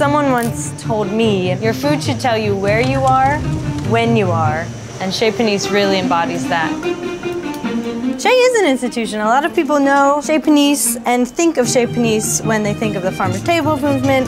Someone once told me, your food should tell you where you are, when you are, and Chez Panisse really embodies that. Chez is an institution. A lot of people know Chez Panisse and think of Chez Panisse when they think of the farm to table movement.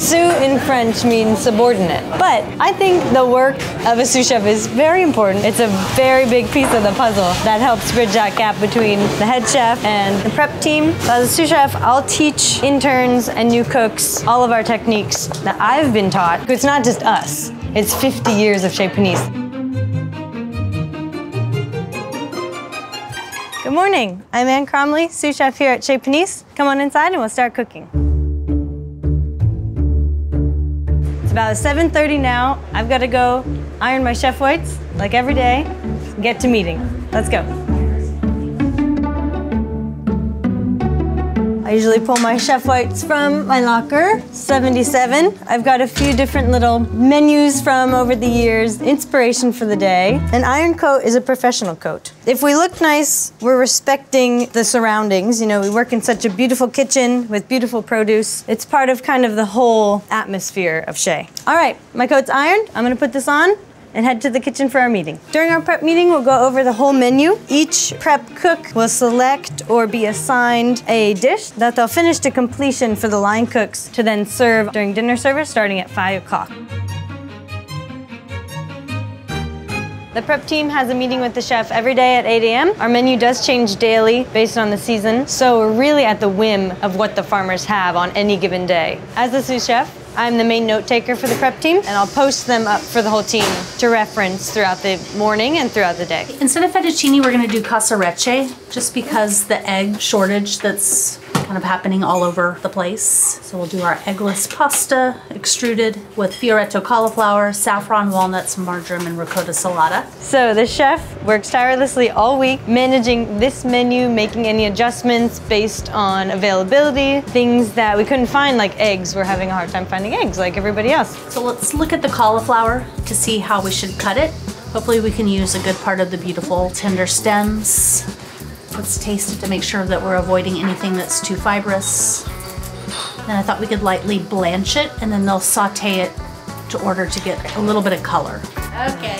Sous in French means subordinate, but I think the work of a sous chef is very important. It's a very big piece of the puzzle that helps bridge that gap between the head chef and the prep team. So as a sous chef, I'll teach interns and new cooks all of our techniques that I've been taught. It's not just us. It's 50 years of Chez Panisse. Good morning, I'm Ann Cromley, sous chef here at Chez Panisse. Come on inside and we'll start cooking. It's about 7:30 now. I've got to go iron my chef whites, like every day, and get to meeting. Let's go. I usually pull my chef whites from my locker, 77. I've got a few different little menus from over the years, inspiration for the day. An iron coat is a professional coat. If we look nice, we're respecting the surroundings. You know, we work in such a beautiful kitchen with beautiful produce. It's part of kind of the whole atmosphere of Chez. All right, my coat's ironed. I'm gonna put this on and head to the kitchen for our meeting. During our prep meeting, we'll go over the whole menu. Each prep cook will select or be assigned a dish that they'll finish to completion for the line cooks to then serve during dinner service starting at 5 o'clock. The prep team has a meeting with the chef every day at 8 a.m. Our menu does change daily based on the season, so we're really at the whim of what the farmers have on any given day. As a sous chef, I'm the main note taker for the prep team, and I'll post them up for the whole team to reference throughout the morning and throughout the day. Instead of fettuccine, we're gonna do cassarecce, just because the egg shortage that's kind of happening all over the place. So we'll do our eggless pasta, extruded with fioretto cauliflower, saffron, walnuts, marjoram, and ricotta salata. So the chef works tirelessly all week, managing this menu, making any adjustments based on availability, things that we couldn't find, like eggs. We're having a hard time finding eggs, like everybody else. So let's look at the cauliflower to see how we should cut it. Hopefully we can use a good part of the beautiful tender stems. Let's taste it to make sure that we're avoiding anything that's too fibrous. Then I thought we could lightly blanch it, and then they'll saute it to order to get a little bit of color. Okay.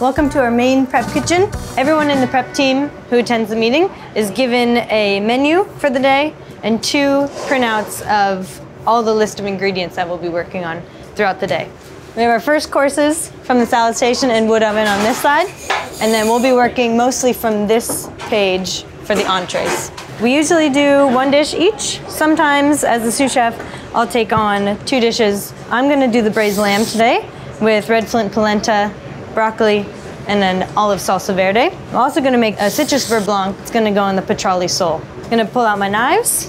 Welcome to our main prep kitchen. Everyone in the prep team who attends the meeting is given a menu for the day and 2 printouts of all the list of ingredients that we'll be working on throughout the day. We have our first courses from the salad station and wood oven on this side, and then we'll be working mostly from this page for the entrees. We usually do 1 dish each. Sometimes, as a sous chef, I'll take on 2 dishes. I'm gonna do the braised lamb today with red flint polenta, broccoli, and then olive salsa verde. I'm also gonna make a citrus beurre blanc. It's gonna go on the petrolli sole. I'm gonna pull out my knives.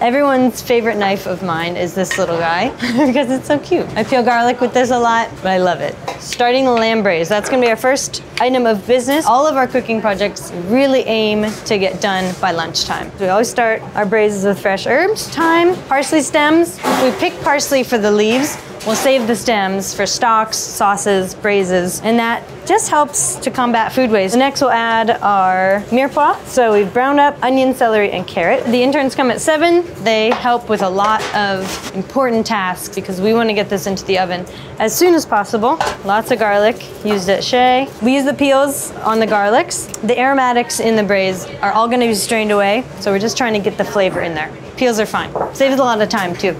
Everyone's favorite knife of mine is this little guy because it's so cute. I peel garlic with this a lot, but I love it. Starting the lamb braise, that's gonna be our first item of business. All of our cooking projects really aim to get done by lunchtime. We always start our braises with fresh herbs, thyme, parsley stems. We pick parsley for the leaves. We'll save the stems for stocks, sauces, braises, and that just helps to combat food waste. Next, we'll add our mirepoix. So we've browned up onion, celery, and carrot. The interns come at 7. They help with a lot of important tasks because we want to get this into the oven as soon as possible. Lots of garlic used at Chez. We use the peels on the garlics. The aromatics in the braise are all going to be strained away, so we're just trying to get the flavor in there. Peels are fine. Saves a lot of time, too.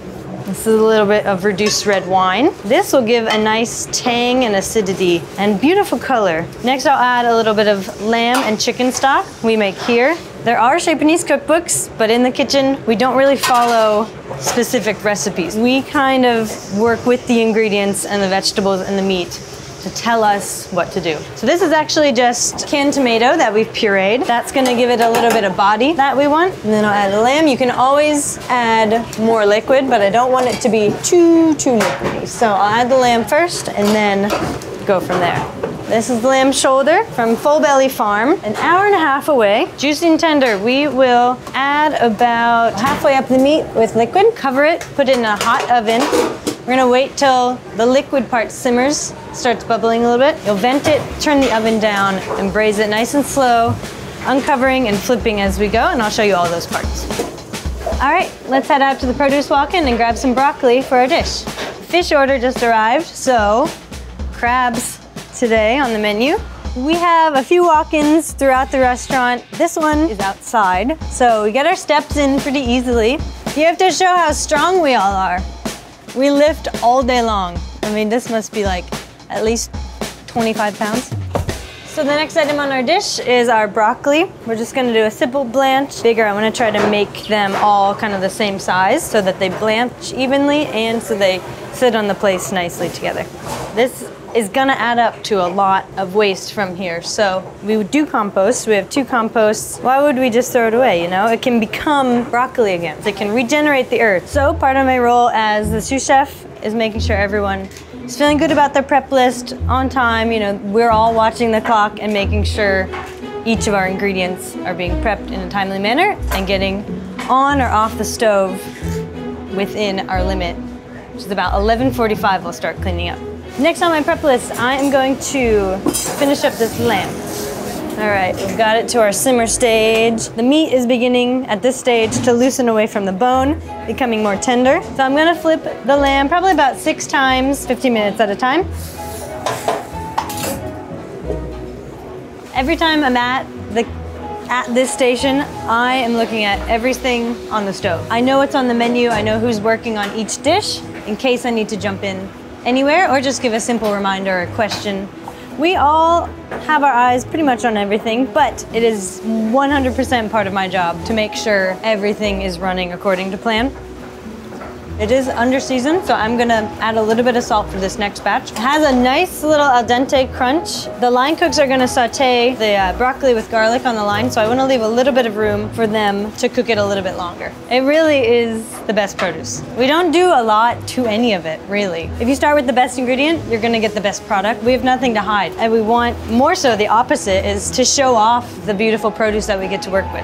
This is a little bit of reduced red wine. This will give a nice tang and acidity and beautiful color. Next, I'll add a little bit of lamb and chicken stock we make here. There are Chez Panisse cookbooks, but in the kitchen, we don't really follow specific recipes. We kind of work with the ingredients and the vegetables and the meat to tell us what to do. So this is actually just canned tomato that we've pureed. That's gonna give it a little bit of body that we want. And then I'll add the lamb. You can always add more liquid, but I don't want it to be too liquidy. So I'll add the lamb first and then go from there. This is the lamb shoulder from Full Belly Farm, an hour and a half away. Juicy and tender, we will add about halfway up the meat with liquid, cover it, put it in a hot oven. We're gonna wait till the liquid part simmers, starts bubbling a little bit. You'll vent it, turn the oven down, and braise it nice and slow uncovering and flipping as we go, and I'll show you all those parts. All right, let's head out to the produce walk-in and grab some broccoli for our dish. Fish order just arrived, so crabs today on the menu. We have a few walk-ins throughout the restaurant. This one is outside, so we get our steps in pretty easily. You have to show how strong we all are. We lift all day long. I mean, this must be like at least 25 pounds. So the next item on our dish is our broccoli. We're just gonna do a simple blanch. Bigger, I'm gonna try to make them all kind of the same size so that they blanch evenly and so they sit on the place nicely together. This is gonna add up to a lot of waste from here. So we would do compost, we have 2 composts. Why would we just throw it away, you know? It can become broccoli again. It can regenerate the earth. So part of my role as the sous chef is making sure everyone is feeling good about their prep list, on time, you know, we're all watching the clock and making sure each of our ingredients are being prepped in a timely manner and getting on or off the stove within our limit, which is about 11:45, we'll start cleaning up. Next on my prep list, I am going to finish up this lamb. All right, we've got it to our simmer stage. The meat is beginning at this stage to loosen away from the bone, becoming more tender. So I'm gonna flip the lamb probably about 6 times, 15 minutes at a time. Every time I'm at this station, I am looking at everything on the stove. I know what's on the menu, I know who's working on each dish in case I need to jump in anywhere, or just give a simple reminder or a question. We all have our eyes pretty much on everything, but it is 100% part of my job to make sure everything is running according to plan. It is under season, so I'm gonna add a little bit of salt for this next batch. It has a nice little al dente crunch. The line cooks are gonna saute the broccoli with garlic on the line, so I wanna leave a little bit of room for them to cook it a little bit longer. It really is the best produce. We don't do a lot to any of it, really. If you start with the best ingredient, you're gonna get the best product. We have nothing to hide, and we want more so the opposite is to show off the beautiful produce that we get to work with.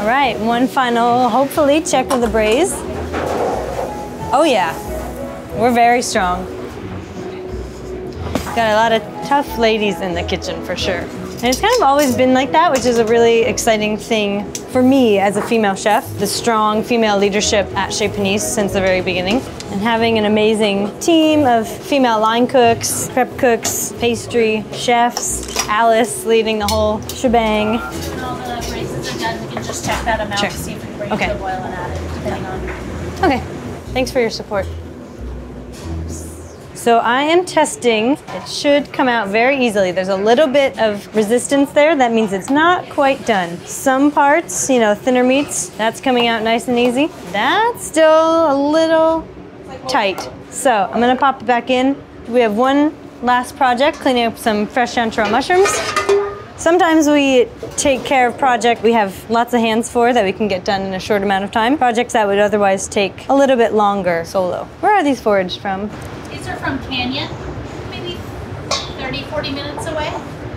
All right, one final, hopefully, check of the braise. Oh yeah, we're very strong. Got a lot of tough ladies in the kitchen for sure. And it's kind of always been like that, which is a really exciting thing for me as a female chef, the strong female leadership at Chez Panisse since the very beginning. And having an amazing team of female line cooks, prep cooks, pastry chefs, Alice leading the whole shebang. When all the braises are done, we can just check that amount to see if we bring the boil and add it, depending on. Okay. Thanks for your support. So I am testing. It should come out very easily. There's a little bit of resistance there. That means it's not quite done. Some parts, you know, thinner meats, that's coming out nice and easy. That's still a little tight. So I'm gonna pop it back in. We have one last project, cleaning up some fresh chanterelle mushrooms. Sometimes we take care of projects we have lots of hands for that we can get done in a short amount of time. Projects that would otherwise take a little bit longer solo. Where are these foraged from? These are from Canyon, maybe 30, 40 minutes away.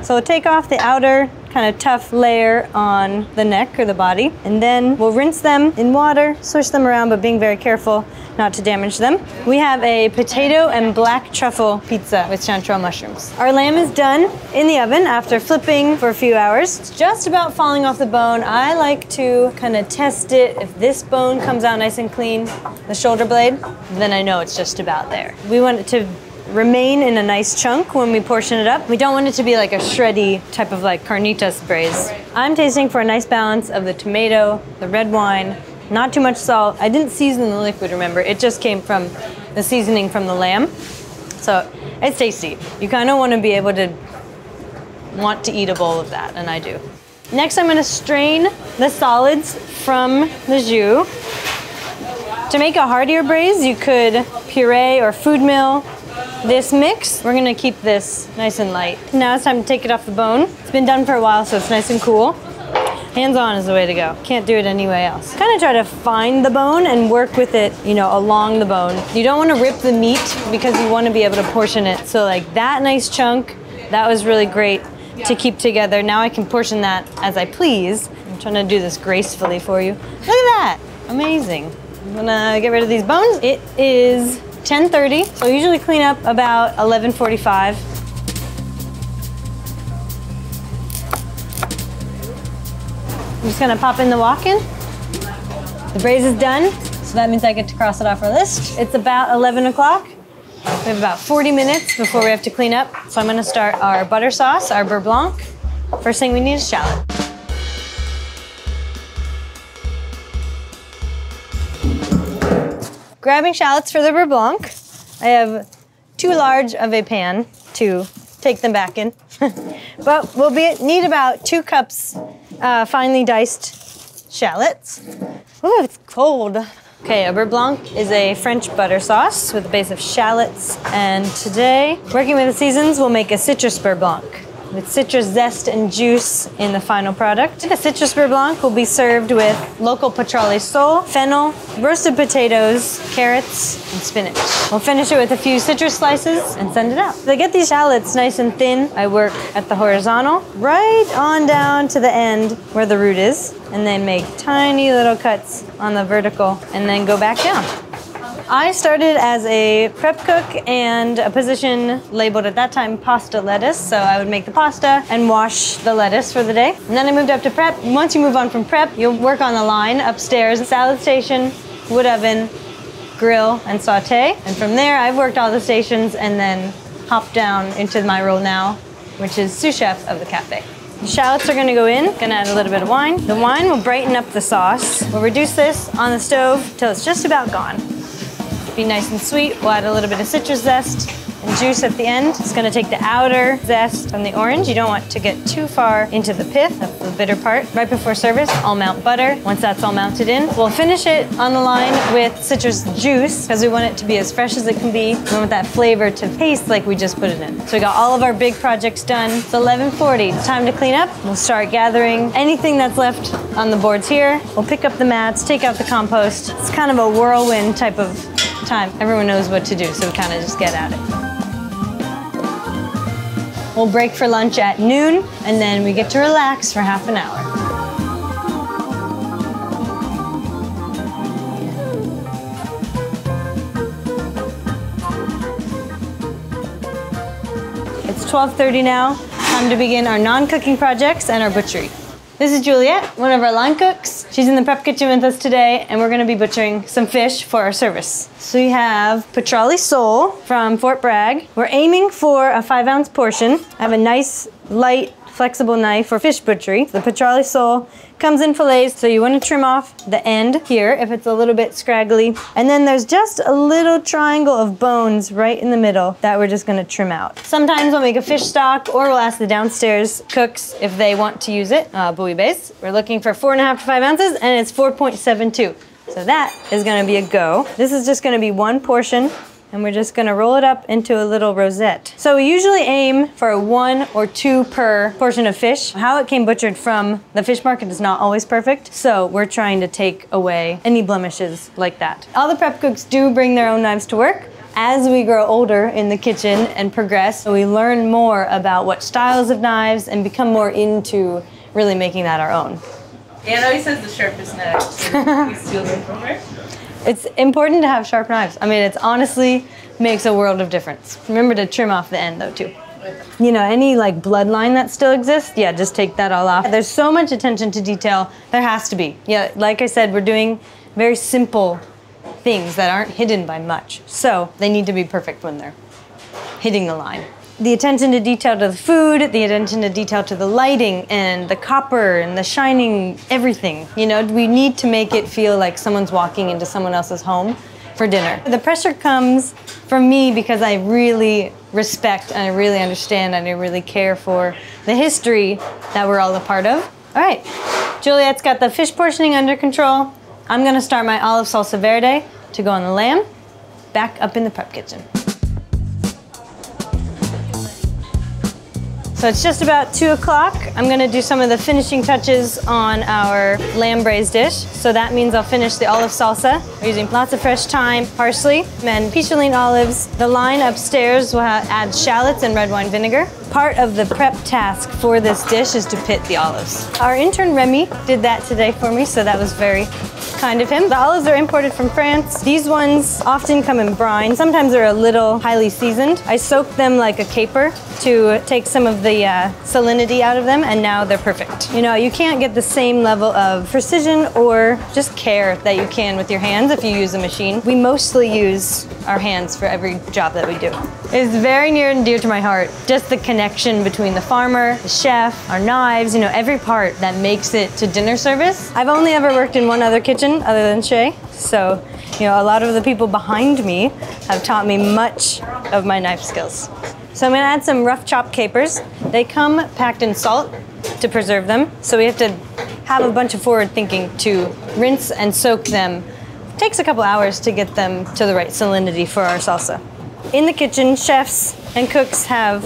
So we'll take off the outer kind of tough layer on the neck or the body, and then we'll rinse them in water, swish them around, but being very careful not to damage them. We have a potato and black truffle pizza with chanterelle mushrooms. Our lamb is done in the oven after flipping for a few hours. It's just about falling off the bone. I like to kind of test it. If this bone comes out nice and clean, the shoulder blade, then I know it's just about there. We want it to remain in a nice chunk when we portion it up. We don't want it to be like a shreddy type of like carnitas braise. I'm tasting for a nice balance of the tomato, the red wine, not too much salt. I didn't season the liquid, remember? It just came from the seasoning from the lamb. So it's tasty. You kind of want to be able to want to eat a bowl of that, and I do. Next, I'm going to strain the solids from the jus. To make a heartier braise, you could puree or food mill this mix. We're going to keep this nice and light. Now it's time to take it off the bone. It's been done for a while, so it's nice and cool. Hands-on is the way to go. Can't do it any way else. Kind of try to find the bone and work with it, you know, along the bone. You don't want to rip the meat because you want to be able to portion it. So like that nice chunk, that was really great to keep together. Now I can portion that as I please. I'm trying to do this gracefully for you. Look at that, amazing. I'm gonna get rid of these bones. It is 10:30, so I usually clean up about 11:45. I'm just gonna pop in the walk-in. The braise is done, so that means I get to cross it off our list. It's about 11 o'clock. We have about 40 minutes before we have to clean up. So I'm gonna start our butter sauce, our beurre blanc. First thing we need is shallot. Grabbing shallots for the beurre blanc. I have too large of a pan to take them back in. But we'll need about 2 cups finely diced shallots. Ooh, it's cold. Okay, a beurre blanc is a French butter sauce with a base of shallots, and today, working with the seasons, we'll make a citrus beurre blanc with citrus zest and juice in the final product. The citrus beurre blanc will be served with local petrolli sole, fennel, roasted potatoes, carrots, and spinach. We'll finish it with a few citrus slices and send it out. To get these shallots nice and thin, I work at the horizontal, right on down to the end where the root is, and then make tiny little cuts on the vertical, and then go back down. I started as a prep cook and a position labeled at that time pasta lettuce, so I would make the pasta and wash the lettuce for the day. And then I moved up to prep. Once you move on from prep, you'll work on the line upstairs, salad station, wood oven, grill, and saute. And from there, I've worked all the stations and then hopped down into my role now, which is sous chef of the cafe. The shallots are gonna go in, gonna add a little bit of wine. The wine will brighten up the sauce. We'll reduce this on the stove till it's just about gone. Be nice and sweet. We'll add a little bit of citrus zest and juice at the end. It's gonna take the outer zest from the orange. You don't want to get too far into the pith, of the bitter part. Right before service, I'll melt butter. Once that's all mounted in, we'll finish it on the line with citrus juice because we want it to be as fresh as it can be. We want that flavor to taste like we just put it in. So we got all of our big projects done. It's 11:40, it's time to clean up. We'll start gathering anything that's left on the boards here. We'll pick up the mats, take out the compost. It's kind of a whirlwind type of time. Everyone knows what to do, so we kind of just get at it. We'll break for lunch at noon, and then we get to relax for half an hour. It's 12:30 now. Time to begin our non-cooking projects and our butchery. This is Juliet, one of our line cooks. She's in the prep kitchen with us today, and we're gonna be butchering some fish for our service. So we have petrolli sole from Fort Bragg. We're aiming for a 5-ounce portion. I have a nice, light, flexible knife for fish butchery. The petrolli sole comes in fillets, so you wanna trim off the end here if it's a little bit scraggly. And then there's just a little triangle of bones right in the middle that we're just gonna trim out. Sometimes we'll make a fish stock, or we'll ask the downstairs cooks if they want to use it, bouillabaisse. We're looking for 4.5 to 5 ounces, and it's 4.72. So that is gonna be a go. This is just gonna be one portion, and we're just gonna roll it up into a little rosette. So we usually aim for 1 or 2 per portion of fish. How it came butchered from the fish market is not always perfect, so we're trying to take away any blemishes like that. All the prep cooks do bring their own knives to work. As we grow older in the kitchen and progress, we learn more about what styles of knives and become more into really making that our own. Ann always says the sharpest knife, so we steal them from her. It's important to have sharp knives. I mean, it honestly makes a world of difference. Remember to trim off the end though, too. You know, any like bloodline that still exists, yeah, just take that all off. There's so much attention to detail, there has to be. Yeah, like I said, we're doing very simple things that aren't hidden by much. So they need to be perfect when they're hitting the line. The attention to detail to the food, the attention to detail to the lighting and the copper and the shining, everything. You know, we need to make it feel like someone's walking into someone else's home for dinner. The pressure comes from me because I really respect and I really understand and I really care for the history that we're all a part of. All right, Juliet's got the fish portioning under control. I'm gonna start my olive salsa verde to go on the lamb, back up in the prep kitchen. So it's just about 2 o'clock. I'm gonna do some of the finishing touches on our lamb braised dish. So that means I'll finish the olive salsa. We're using lots of fresh thyme, parsley, and picoline olives. The line upstairs will add shallots and red wine vinegar. Part of the prep task for this dish is to pit the olives. Our intern Remy did that today for me, so that was very kind of him. The olives are imported from France. These ones often come in brine. Sometimes they're a little highly seasoned. I soak them like a caper to take some of the salinity out of them, and now they're perfect. You know, you can't get the same level of precision or just care that you can with your hands if you use a machine. We mostly use our hands for every job that we do. It's very near and dear to my heart. Just the connection between the farmer, the chef, our knives, you know, every part that makes it to dinner service. I've only ever worked in one other kitchen other than Chez, so you know, a lot of the people behind me have taught me much of my knife skills. So I'm gonna add some rough chopped capers. They come packed in salt to preserve them. So we have to have a bunch of forward thinking to rinse and soak them. It takes a couple hours to get them to the right salinity for our salsa. In the kitchen, chefs and cooks have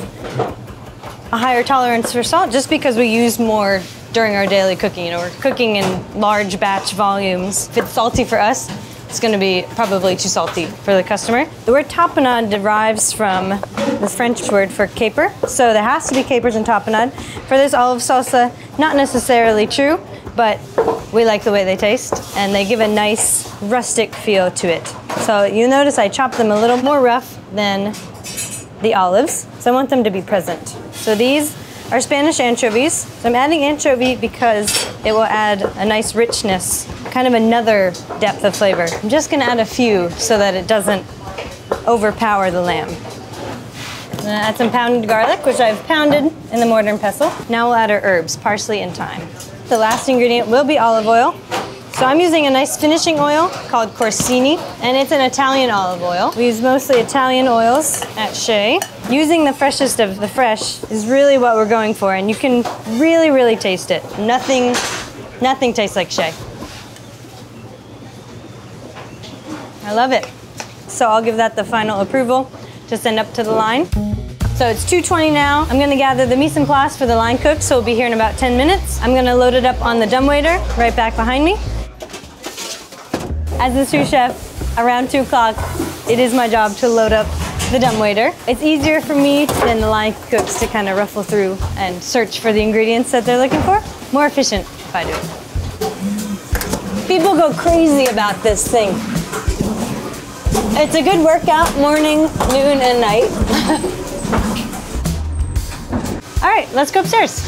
a higher tolerance for salt just because we use more during our daily cooking. You know, we're cooking in large batch volumes. If it's salty for us, it's gonna be probably too salty for the customer. The word tapenade derives from the French word for caper, so there has to be capers in tapenade. For this olive salsa, not necessarily true, but we like the way they taste, and they give a nice rustic feel to it. So you notice I chopped them a little more rough than the olives, so I want them to be present. So these are Spanish anchovies. So I'm adding anchovy because it will add a nice richness, kind of another depth of flavor. I'm just gonna add a few so that it doesn't overpower the lamb. I'm gonna add some pounded garlic, which I've pounded in the mortar and pestle. Now we'll add our herbs, parsley and thyme. The last ingredient will be olive oil. So I'm using a nice finishing oil called Corsini, and it's an Italian olive oil. We use mostly Italian oils at Chez. Using the freshest of the fresh is really what we're going for, and you can really, really taste it. Nothing tastes like Chez. I love it. So I'll give that the final approval to send up to the line. So it's 2:20 now. I'm gonna gather the mise en place for the line cook, so we'll be here in about 10 minutes. I'm gonna load it up on the dumbwaiter right back behind me. As the sous chef, around 2 o'clock, it is my job to load up the dumbwaiter. It's easier for me than the line cooks to kind of ruffle through and search for the ingredients that they're looking for. More efficient if I do it. People go crazy about this thing. It's a good workout morning, noon, and night. All right, let's go upstairs.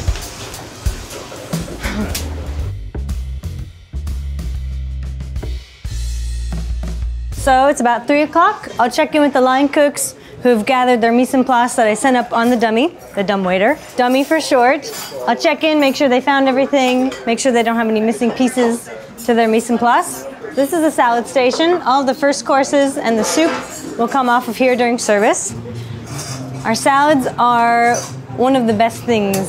So it's about 3 o'clock. I'll check in with the line cooks who've gathered their mise en place that I sent up on the dummy, the dumbwaiter, dummy for short. I'll check in, make sure they found everything, make sure they don't have any missing pieces to their mise en place. This is the salad station. All the first courses and the soup will come off of here during service. Our salads are one of the best things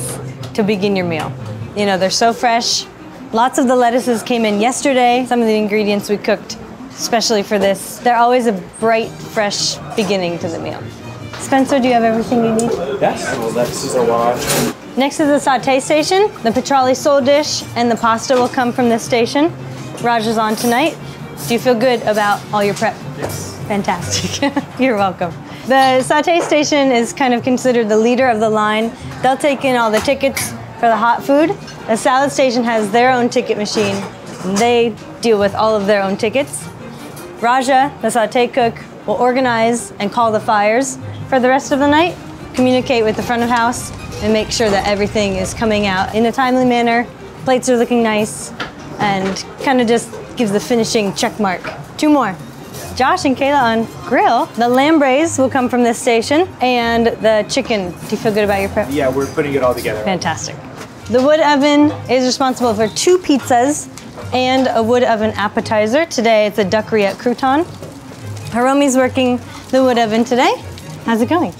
to begin your meal. You know, they're so fresh. Lots of the lettuces came in yesterday. Some of the ingredients we cooked, especially for this. They're always a bright, fresh beginning to the meal. Spencer, do you have everything you need? Yes, well, lettuces are washed. Next is the saute station. The petrolli sole dish and the pasta will come from this station. Raj is on tonight. Do you feel good about all your prep? Yes. Fantastic. You're welcome. The saute station is kind of considered the leader of the line. They'll take in all the tickets for the hot food. The salad station has their own ticket machine. They deal with all of their own tickets. Raja, the saute cook, will organize and call the fires for the rest of the night, communicate with the front of house, and make sure that everything is coming out in a timely manner. Plates are looking nice, and kind of just gives the finishing check mark. Two more. Josh and Kayla on grill. The lamb braise will come from this station, and the chicken. Do you feel good about your prep? Yeah, we're putting it all together. Fantastic. The wood oven is responsible for 2 pizzas and a wood oven appetizer. Today it's a duck rillette crouton. Hiromi's working the wood oven today. How's it going?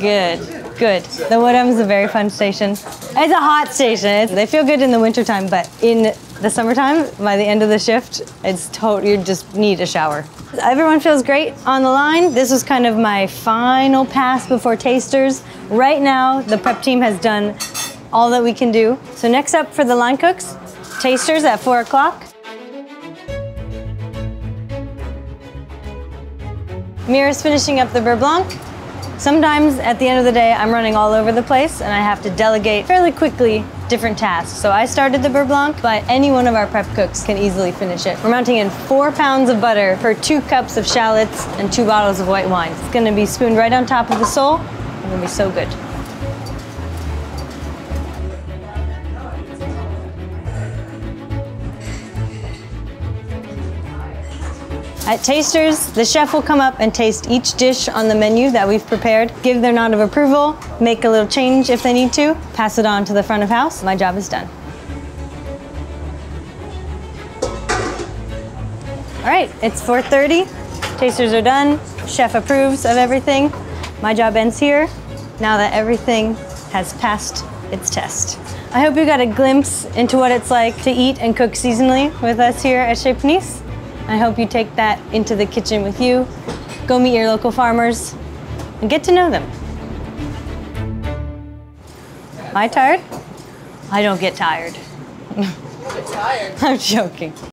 Good, good. The wood oven's a very fun station. It's a hot station. They feel good in the wintertime, but in the summertime, by the end of the shift, it's total, you just need a shower. Everyone feels great on the line. This was kind of my final pass before tasters. Right now, the prep team has done all that we can do. So next up for the line cooks, tasters at 4 o'clock. Mira's finishing up the beurre blanc. Sometimes at the end of the day, I'm running all over the place and I have to delegate fairly quickly different tasks. So I started the beurre blanc, but any one of our prep cooks can easily finish it. We're mounting in 4 pounds of butter for 2 cups of shallots and 2 bottles of white wine. It's gonna be spooned right on top of the sole. It's gonna be so good. At tasters, the chef will come up and taste each dish on the menu that we've prepared, give their nod of approval, make a little change if they need to, pass it on to the front of house. My job is done. All right, it's 4:30. Tasters are done. Chef approves of everything. My job ends here, now that everything has passed its test. I hope you got a glimpse into what it's like to eat and cook seasonally with us here at Chez Panisse. I hope you take that into the kitchen with you. Go meet your local farmers and get to know them. Am I tired? I don't get tired. I'm joking.